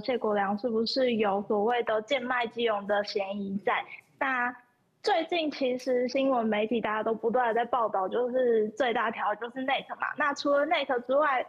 谢国樑是不是有所谓的贱卖基隆的嫌疑在？那最近其实新闻媒体大家都不断的在报道，就是最大条就是 NET 嘛。那除了 NET 之外，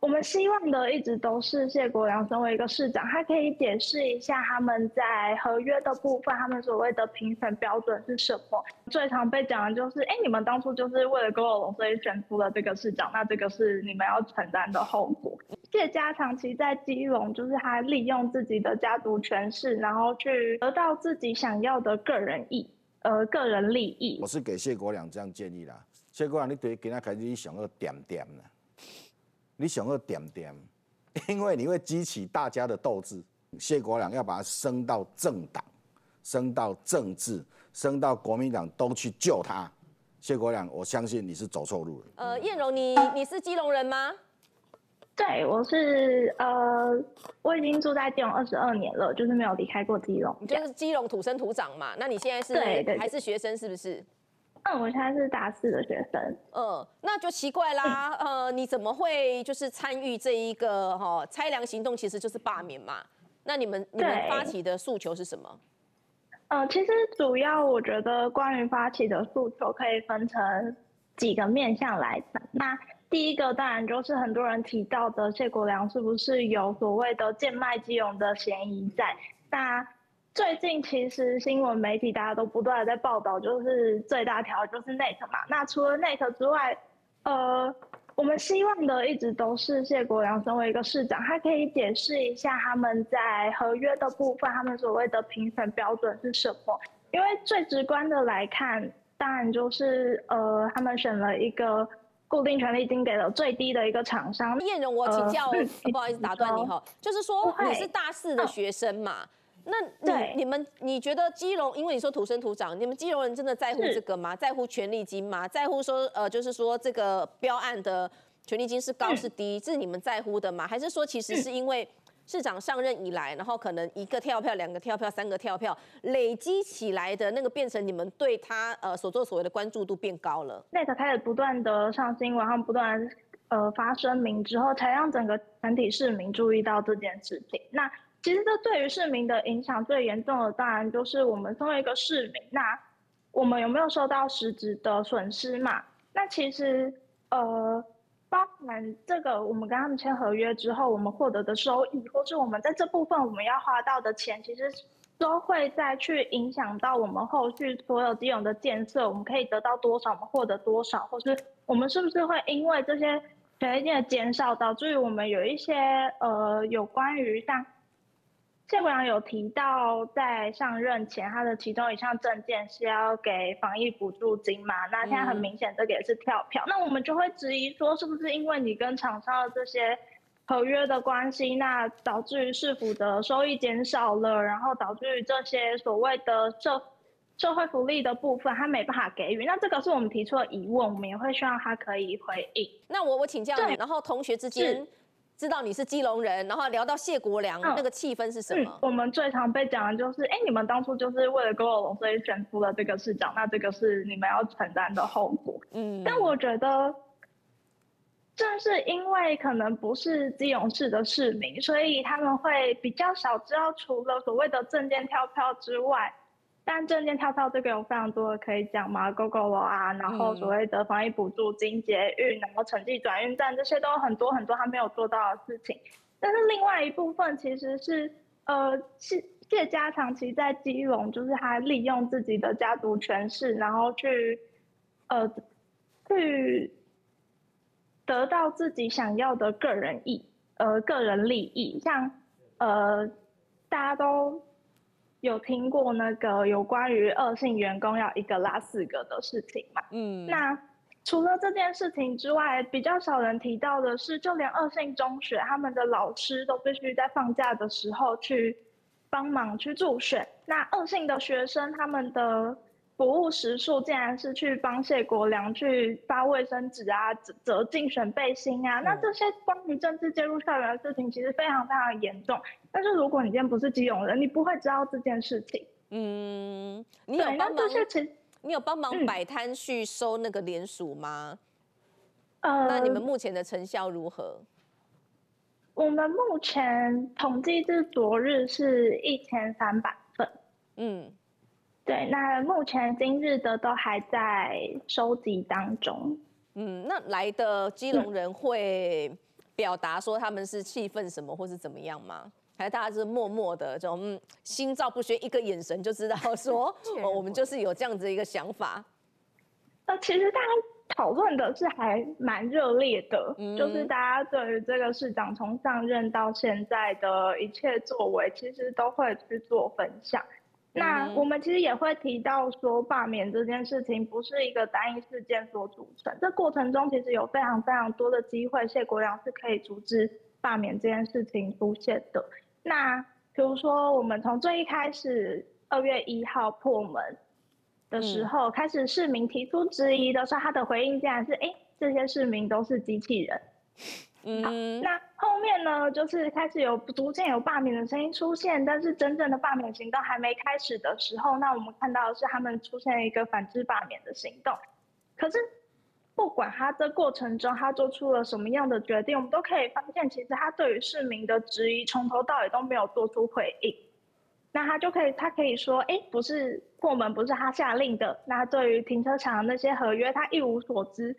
我们希望的一直都是谢国樑身为一个市长，他可以解释一下他们在合约的部分，他们所谓的评审标准是什么。最常被讲的就是，你们当初就是为了郭有龙，所以选出了这个市长，那这个是你们要承担的后果。谢家长期在基隆，就是他利用自己的家族权势，然后去得到自己想要的个人利益。我是给谢国樑这样建议啦，谢国樑，你对今仔开始想要点点啦。你想要点点，因为你会激起大家的斗志。谢国樑要把它升到政党，升到政治，升到国民党都去救他。谢国樑，我相信你是走错路了。燕柔，你是基隆人吗？对，我是我已经住在基隆22年了，就是没有离开过基隆。你就是基隆土生土长嘛？那你现在是还是学生是不是？我现在是大4的学生。那就奇怪啦。你怎么会就是参与这一个拆梁行动？其实就是罢免嘛。那你们发起的诉求是什么？其实主要我觉得关于发起的诉求可以分成几个面向来讲。那第一个当然就是很多人提到的谢国樑是不是有所谓的贱卖基隆的嫌疑在？那最近其实新闻媒体大家都不断的在报道，就是最大条就是 NET 嘛。那除了 NET 之外，我们希望的一直都是谢国樑身为一个市长，他可以解释一下他们在合约的部分，他们所谓的评审标准是什么。因为最直观的来看，当然就是他们选了一个固定权利金给了最低的一个厂商。燕荣，我请教，不好意思打断你哈，就是说你是大4的学生嘛？那你觉得基隆，因为你说土生土长，你们基隆人真的在乎这个吗？在乎权利金吗？在乎说就是说这个标案的权利金是高是低，是你们在乎的吗？还是说其实是因为市长上任以来，然后可能一个跳票、两个跳票、三个跳票累积起来的那个，变成你们对他所作所为的关注度变高了？NET开始不断的上新闻，他们不断发声明之后，才让整个全体市民注意到这件事情。那其实这对于市民的影响最严重的，当然就是我们身为一个市民，那我们有没有受到实质的损失嘛？那其实包含这个我们跟他们签合约之后，我们获得的收益，或是我们在这部分我们要花到的钱，其实都会再去影响到我们后续所有基隆的建设，我们可以得到多少，我们获得多少，或是我们是不是会因为这些权益的减少，导致于我们有一些有关于像。谢国樑有提到，在上任前，他的其中一项政见是要给防疫补助金嘛？那现在很明显，这个也是跳票。那我们就会质疑说，是不是因为你跟厂商的这些合约的关系，那导致于市府的收益减少了，然后导致于这些所谓的社会福利的部分，他没办法给予，那这个是我们提出的疑问，我们也会希望他可以回应。那我请教你，然后同学之间。知道你是基隆人，然后聊到谢国樑，那个气氛是什么？我们最常被讲的就是，你们当初就是为了郭有龙，所以选出了这个市长，那这个是你们要承担的后果。但我觉得，正是因为可能不是基隆市的市民，所以他们会比较少知道，除了所谓的政见跳票之外，但政见跳票这个有非常多的可以讲嘛，GoGo 啊，然后所谓的防疫补助金、捷运，然后城际转运站，这些都有很多很多他没有做到的事情。但是另外一部分其实是谢家长期在基隆，就是他利用自己的家族权势，然后去得到自己想要的个人利益，像大家都。有听过那个有关于恶性员工要一个拉4个的事情嘛？那除了这件事情之外，比较少人提到的是，就连恶性中学他们的老师都必须在放假的时候去帮忙去助选。那恶性的学生他们的服务时数竟然是去帮谢国樑去发卫生纸啊、折竞选背心啊。那这些关于政治介入校园的事情，其实非常非常严重。但是如果你今天不是基隆人，你不会知道这件事情。你有帮忙摆摊去收那个联署吗？那你们目前的成效如何？我们目前统计至昨日是1300份。嗯，对，那目前今日的都还在收集当中。嗯，那来的基隆人会表达说他们是气愤什么，或是怎么样吗？还是大家是默默的就心照不宣，一个眼神就知道说我们就是有这样子一个想法。其实大家讨论的是还蛮热烈的，就是大家对于这个市长从上任到现在的一切作为，其实都会去做分享。那我们其实也会提到说，罢免这件事情不是一个单一事件所组成，这过程中其实有非常非常多的机会，谢国樑是可以阻止罢免这件事情出现的。那比如说，我们从最一开始2月1号破门的时候，开始市民提出质疑的时候，他的回应竟然是：这些市民都是机器人。好，那后面呢，就是开始有逐渐有罢免的声音出现，但是真正的罢免行动还没开始的时候，那我们看到的是他们出现一个反制罢免的行动。可是，不管他的过程中他做出了什么样的决定，我们都可以发现，其实他对于市民的质疑从头到尾都没有做出回应。那他可以说，不是破门，不是他下令的。那对于停车场那些合约，他一无所知。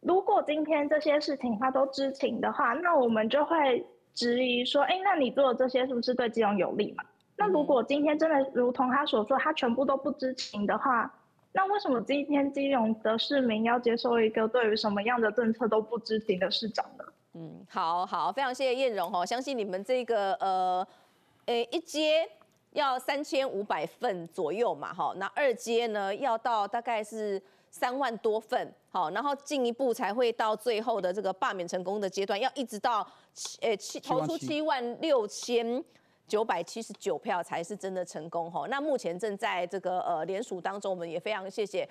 如果今天这些事情他都知情的话，那我们就会质疑说，那你做的这些是不是对基隆有利嘛？那如果今天真的如同他所说，他全部都不知情的话，那为什么今天基隆的市民要接受一个对于什么样的政策都不知情的市长呢？好，非常谢谢燕蓉哦，相信你们这个一阶要3500份左右嘛，哈，那二阶呢要到大概是3万多份，好，然后进一步才会到最后的这个罢免成功的阶段，要一直到投出76979票才是真的成功哈。那目前正在这个联署当中，我们也非常谢谢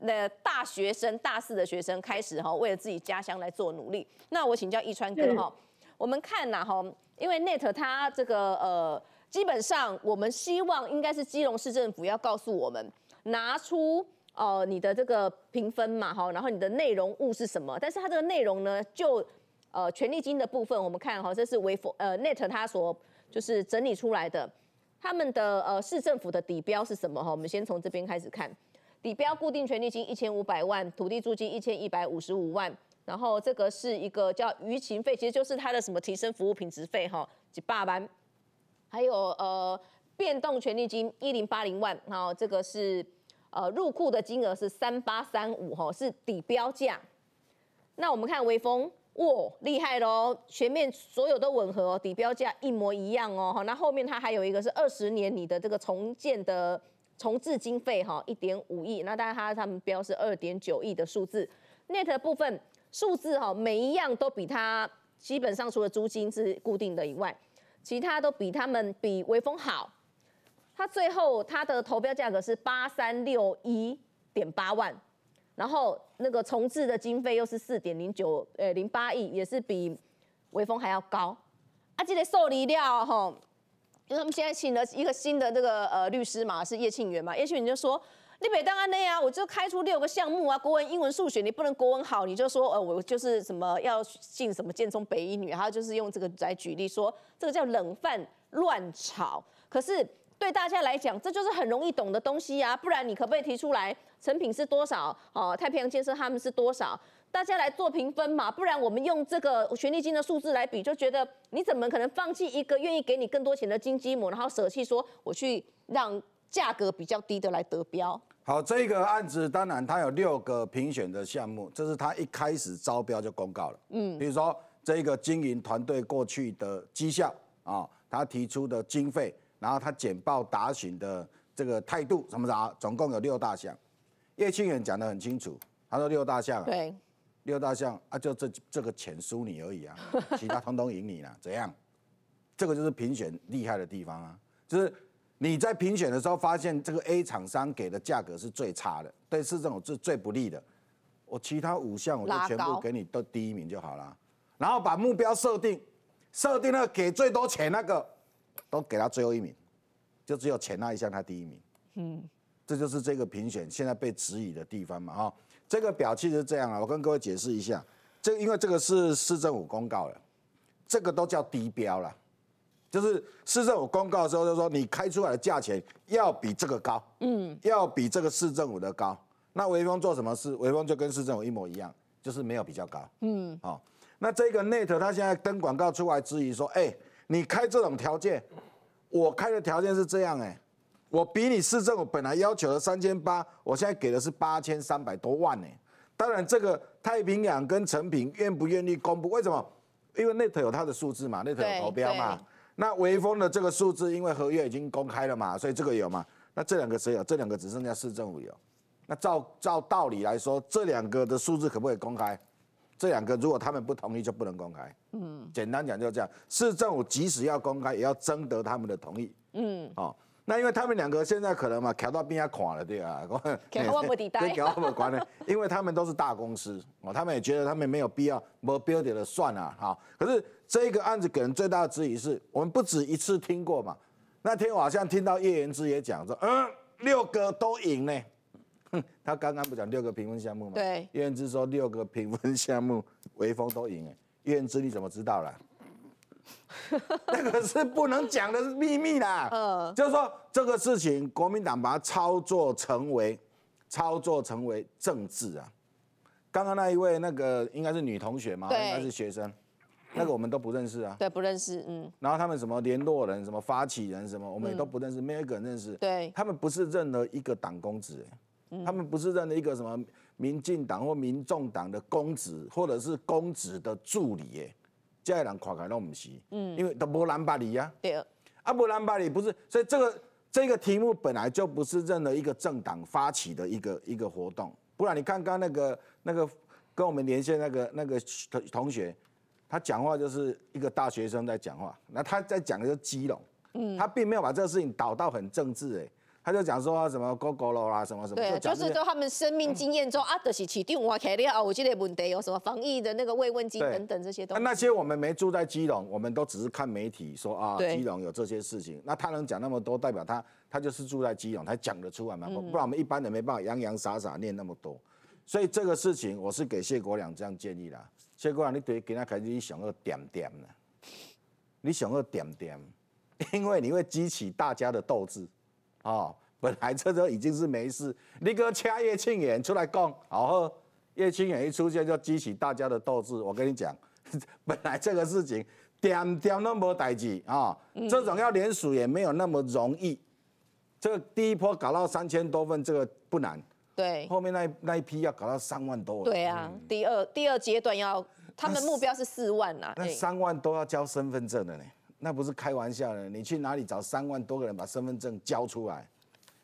那大学生大4的学生开始哈，为了自己家乡来做努力。那我请教奕川哥哈，我们看呐哈，因为 NET 它这个基本上我们希望应该是基隆市政府要告诉我们拿出你的这个评分嘛哈，然后你的内容物是什么？但是它这个内容呢，就权利金的部分，我们看哈，这是NET 它所就是整理出来的，他们的市政府的底标是什么？我们先从这边开始看，底标固定权利金1500万，土地租金1155万，然后这个是一个叫舆情费，其实就是它的什么提升服务品质费哈，8万，还有变动权利金1080万，好，这个是入库的金额是3835哈，是底标价。那我们看微风。哇，厉害喽！前面所有都吻合，底标价一模一样哦。那后面它还有一个是20年你的这个重建的重置经费哈，1.5亿。那当然他们标是2.9亿的数字。NET 的部分数字哈，每一样都比它基本上除了租金是固定的以外，其他都比他们比微风好。它最后它的投标价格是8361.8万。然后那个重置的经费又是4.08亿，也是比微风还要高。啊，这个受理料吼，因为他们现在请了一个新的这个律师嘛，是叶庆元嘛，叶庆元就说你不可以这样啊，我就开出6个项目啊，国文、英文、数学，你不能国文好，你就说我就是什么要进什么建中北一女，他就是用这个来举例说这个叫冷饭乱炒，可是。对大家来讲，这就是很容易懂的东西啊，不然你可不可以提出来，成品是多少？哦，太平洋建设他们是多少？大家来做评分嘛，不然我们用这个权利金的数字来比，就觉得你怎么可能放弃一个愿意给你更多钱的金鸡母，然后舍弃说我去让价格比较低的来得标？好，这个案子当然它有6个评选的项目，这是它一开始招标就公告了。比如说这个经营团队过去的绩效啊，他提出的经费。然后他简报答询的这个态度什么啥，总共有6大项。叶庆元讲得很清楚，他说6大项、啊，对，6大项啊，就这个钱输你而已啊，其他通通赢你啦，怎样？这个就是评选厉害的地方啊，就是你在评选的时候发现这个 A 厂商给的价格是最差的，对市政府是最不利的，我其他5项我就全部给你都第一名就好啦，然后把目标设定了给最多钱那个。都给他最后一名，就只有钱那一项他第一名。这就是这个评选现在被质疑的地方嘛，哈。这个表其实是这样啊，我跟各位解释一下，因为这个是市政府公告了，这个都叫低标了，就是市政府公告的时候就说你开出来的价钱要比这个高，嗯，要比这个市政府的高。那微风做什么事？微风就跟市政府一模一样，就是没有比较高，嗯，好、哦。那这个 NET 他现在登广告出来质疑说，哎、欸，你开这种条件，我开的条件是这样、欸，哎。 我比你市政府本来要求的3800，我现在给的是8300多万呢、欸。当然，这个太平洋跟成品愿不愿意公布？为什么？因为 NET 有它的数字嘛 ，NET 有投标嘛。那微风的这个数字，因为合约已经公开了嘛，所以这个有嘛。那这两个谁有？这两个只剩下市政府有。那照道理来说，这两个的数字可不可以公开？这两个如果他们不同意，就不能公开。嗯，简单讲就这样。市政府即使要公开，也要征得他们的同意。嗯，哦。 那因为他们两个现在可能嘛，卡到边要垮了，对啊，卡到不地带，对，卡到不管了，因为他们都是大公司哦，他们也觉得他们没有必要，没必要的算了、啊、哈。可是这个案子给人最大的质疑是，我们不止一次听过嘛。那天我好像听到叶元之也讲说，嗯，6个都赢呢、欸。他刚刚不讲6个评分项目吗？对，叶元之说6个评分项目，微风都赢哎、欸。叶元之你怎么知道啦？ 那个是不能讲的秘密啦，就是说这个事情，国民党把它操作成为政治啊。刚刚那一位那个应该是女同学嘛，应该是学生，那个我们都不认识啊，对，不认识，嗯。然后他们什么联络人、什么发起人、什么，我们也都不认识，没有一个人认识。对，他们不是任何一个党公职，他们不是任何一个什么民进党或民众党的公职，或者是公职的助理耶。 这些人看起来都不是，嗯，因为都没人把你啊，对，啊，没人把你不是，所以这个题目本来就不是任何一个政党发起的一个活动，不然你看刚那个跟我们连线那个同学，他讲话就是一个大学生在讲话，那他在讲的就是基隆，嗯，他并没有把这个事情导到很政治哎、欸。 他就讲说什么 Google 啦，什么什么，对，就是说他们生命经验中啊，就是起定我开了啊，我这类问题有什么防疫的那个慰问金等等这些东西。那些我们没住在基隆，我们都只是看媒体说啊，基隆有这些事情。那他能讲那么多，代表他就是住在基隆，他讲得出来嘛？不然我们一般人没办法洋洋洒洒念那么多。所以这个事情我是给谢国良这样建议啦。谢国良，你对今天开始你想要点点啦，你想要点点，因为你会激起大家的斗志。 哦，本来这都已经是没事，你给我掐叶庆元出来讲，然后叶庆元一出现就激起大家的斗志。我跟你讲，本来这个事情点点都没代志啊，这种要联署也没有那么容易。这个第一波搞到3000多份，这个不难。对，后面那一批要搞到3万多。对啊，嗯、第二阶段要，他们目标是4万啊。那3万多要交身份证的呢。 那不是开玩笑的，你去哪里找3万多个人把身份证交出来？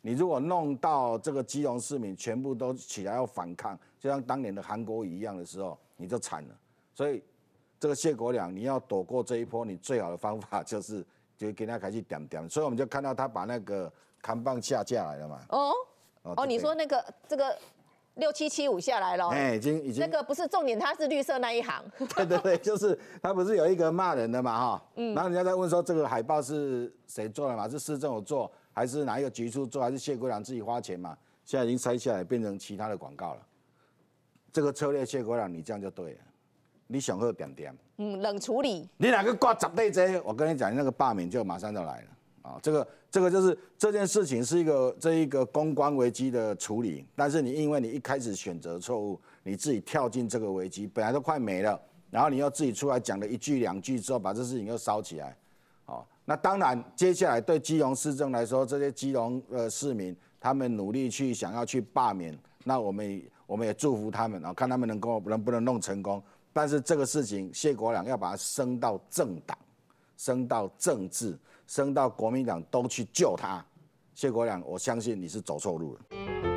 你如果弄到这个基隆市民全部都起来要反抗，就像当年的韩国瑜一样的时候，你就惨了。所以，这个谢国良，你要躲过这一波，你最好的方法就是给他开始点点。所以我们就看到他把那个扛棒下架来了嘛。哦哦，你说那个这个。 6775下来了，哎，已经那个不是重点，它是绿色那一行。对对对，就是他不是有一个骂人的嘛哈，嗯，然后人家在问说这个海报是谁做的嘛？是市政府做，还是哪一个局处做，还是谢国良自己花钱嘛？现在已经拆下来变成其他的广告了。这个策略谢国良，你这样就对了，你想喝点点，嗯，冷处理。你哪个挂10对这，我跟你讲，那个罢免就马上就来了。 啊，这个就是这件事情是一个公关危机的处理，但是因为你一开始选择错误，你自己跳进这个危机，本来都快没了，然后你又自己出来讲了1句2句之后，把这事情又烧起来，好，那当然接下来对基隆市政来说，这些基隆市民他们努力去想要去罢免，那我们也祝福他们啊，看他们能不能弄成功，但是这个事情谢国良要把它升到政党，升到政治。 升到国民党都去救他，谢国良，我相信你是走错路了。